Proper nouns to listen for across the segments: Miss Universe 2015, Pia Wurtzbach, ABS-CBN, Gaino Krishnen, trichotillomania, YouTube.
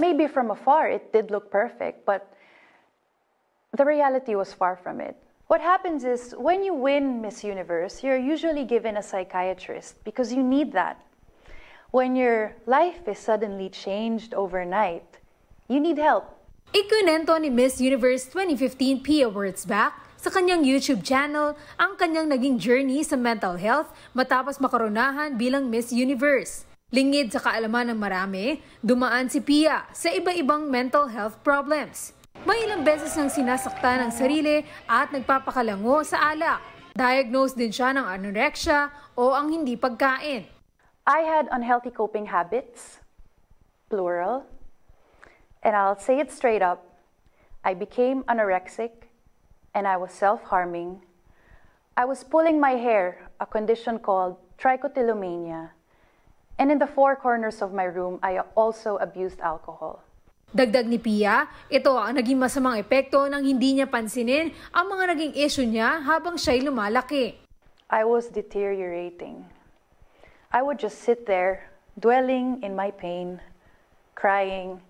maybe from afar it did look perfect, but the reality was far from it. What happens is, when you win Miss Universe, you're usually given a psychiatrist because you need that. When your life is suddenly changed overnight, you need help. Ikunento ni Miss Universe 2015 Pia Wurtzbach sa kanyang YouTube channel ang kanyang naging journey sa mental health matapos makarunahan bilang Miss Universe. Lingid sa kaalaman ng marami, dumaan si Pia sa iba-ibang mental health problems. May ilang beses nang sinasaktan ang sarili at nagpapakalango sa alak. Diagnosed din siya ng anorexia o ang hindi pagkain. I had unhealthy coping habits, plural. And I'll say it straight up, I became anorexic and I was self-harming. I was pulling my hair, a condition called trichotillomania. And in the four corners of my room, I also abused alcohol. Dagdag ni Pia, ito ang naging masamang epekto nang hindi niya pansinin ang mga naging issue niya habang siya'y lumalaki. I was deteriorating. I would just sit there, dwelling in my pain, crying.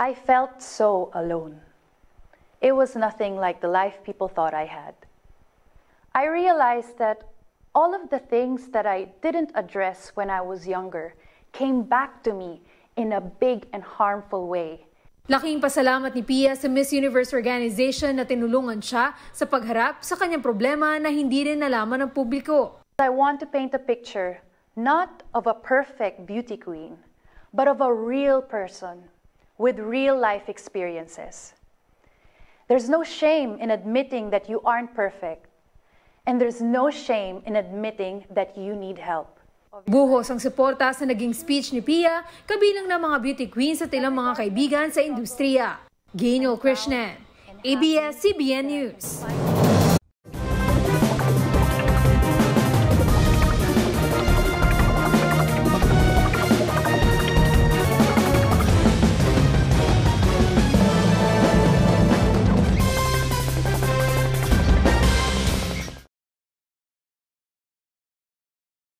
I felt so alone. It was nothing like the life people thought I had. I realized that all of the things that I didn't address when I was younger came back to me in a big and harmful way. Laking pasalamat ni Pia sa Miss Universe organization na tinulungan siya sa pagharap sa kanyang problema na hindi rin nalaman ng publiko. I want to paint a picture not of a perfect beauty queen, but of a real person with real life experiences. There's no shame in admitting that you aren't perfect, and there's no shame in admitting that you need help. Buhos ang suporta sa naging speech ni Pia, kabilang na mga beauty queens at ilang mga kaibigan sa industriya. Gaino Krishnen, ABS-CBN News.